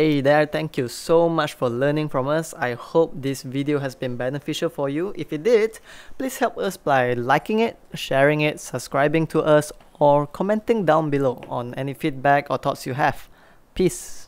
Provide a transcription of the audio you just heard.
Hey there, thank you so much for learning from us. I hope this video has been beneficial for you. If it did, please help us by liking it, sharing it, subscribing to us, or commenting down below on any feedback or thoughts you have. Peace.